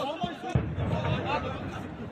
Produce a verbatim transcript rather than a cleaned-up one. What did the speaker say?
Olmaz.